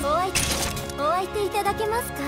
です。お相手いただけますか？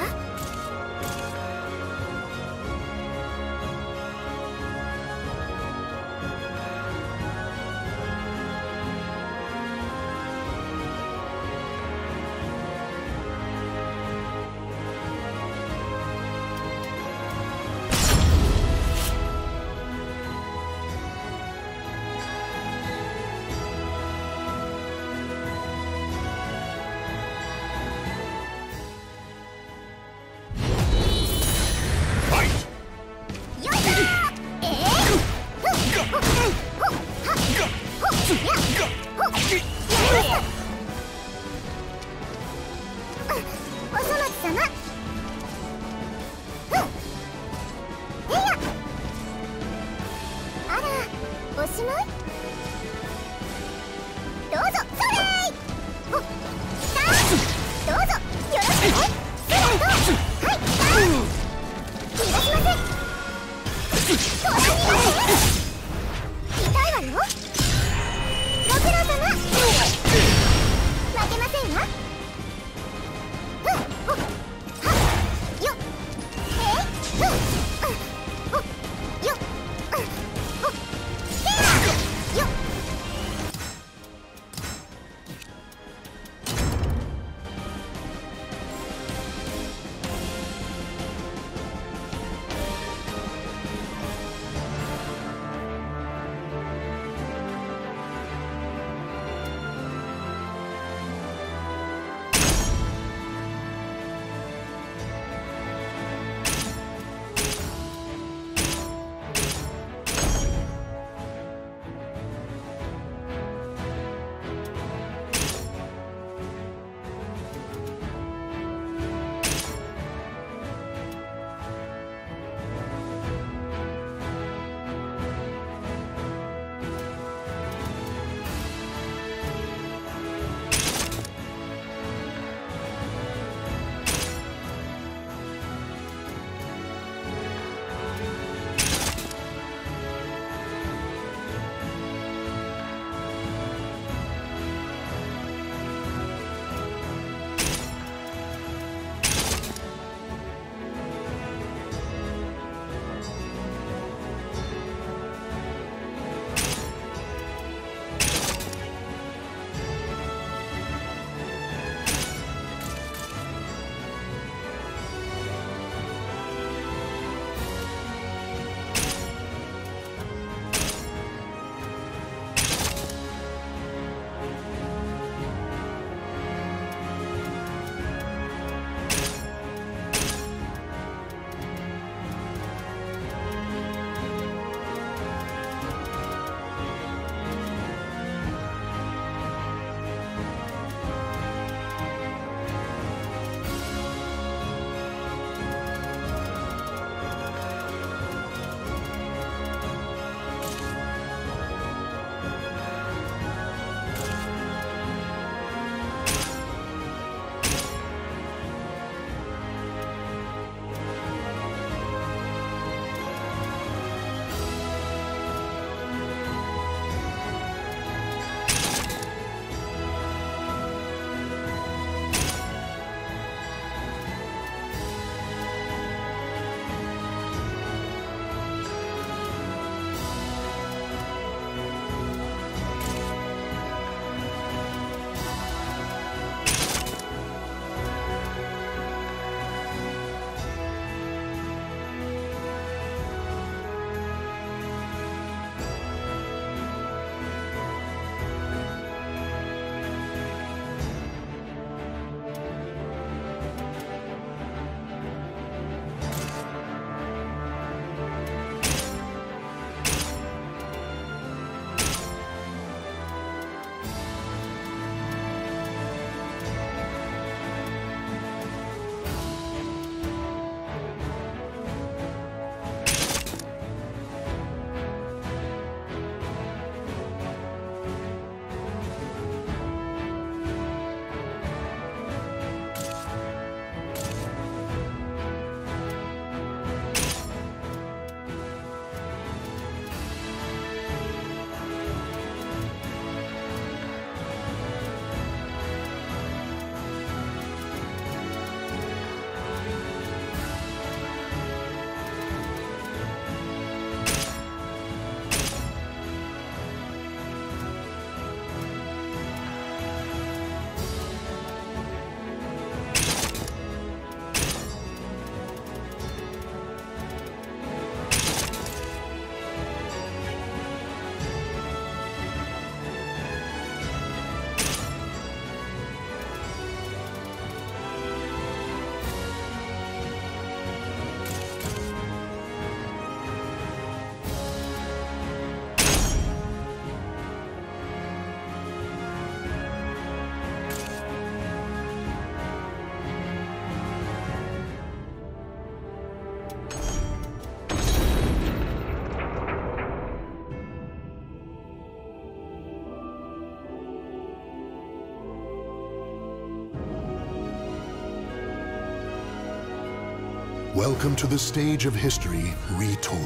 Welcome to the stage of history retold.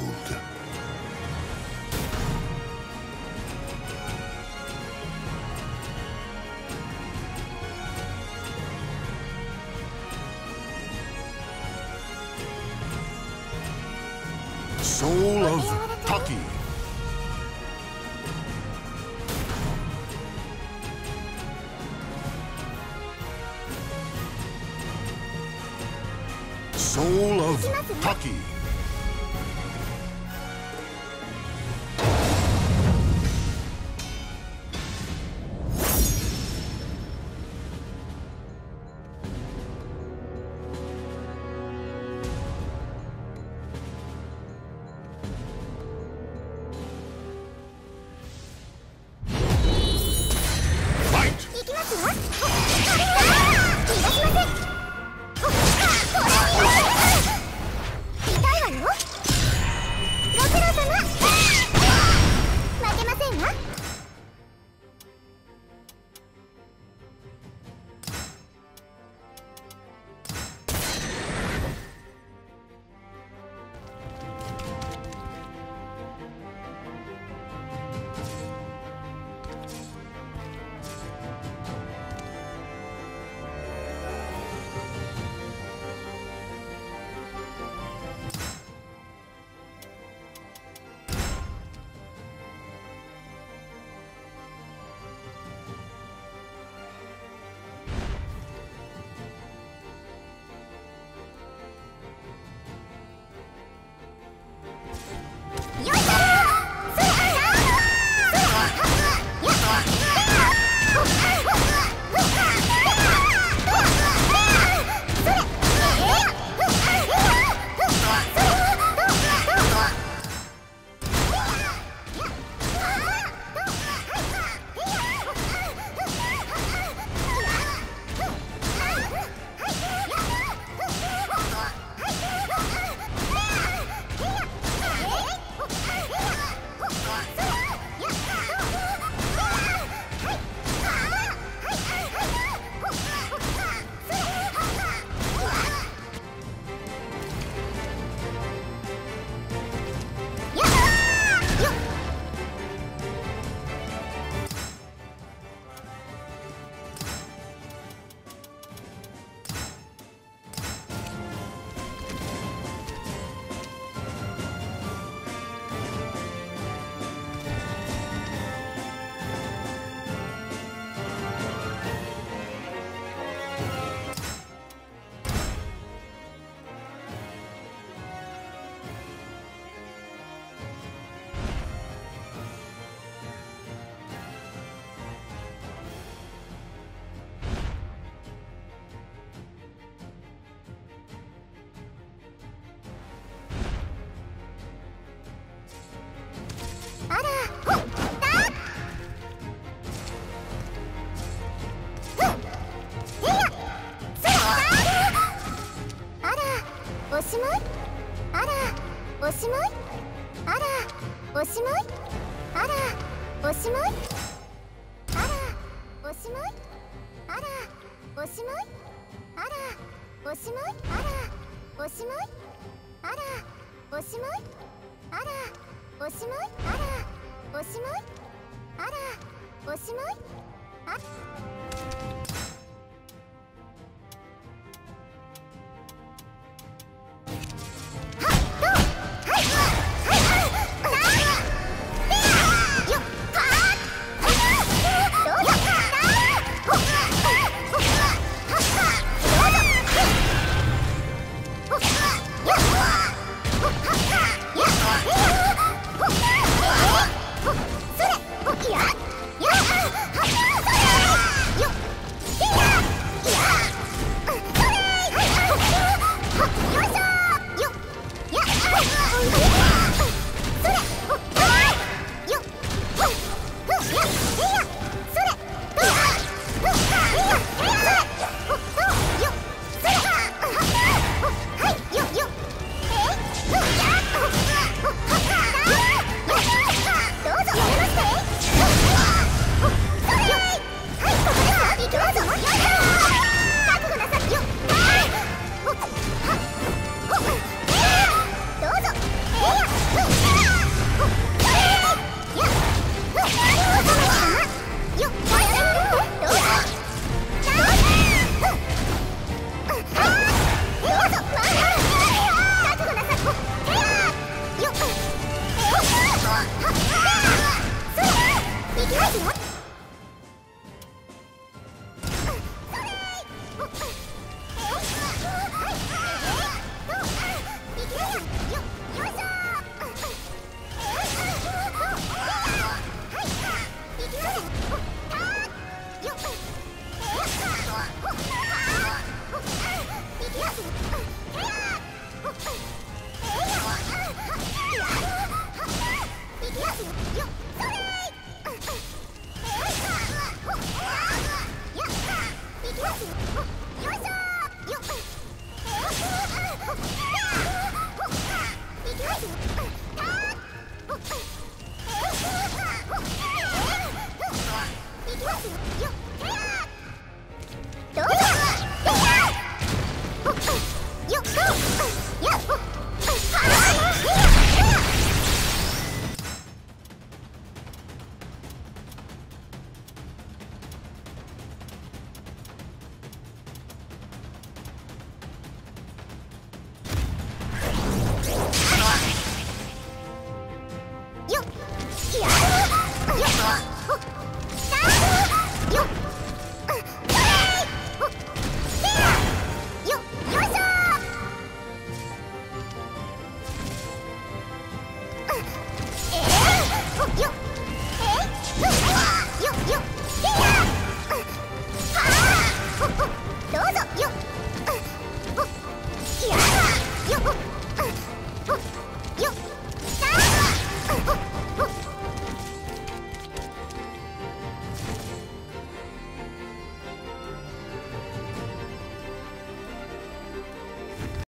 Soul of Taki. Soul of Taki.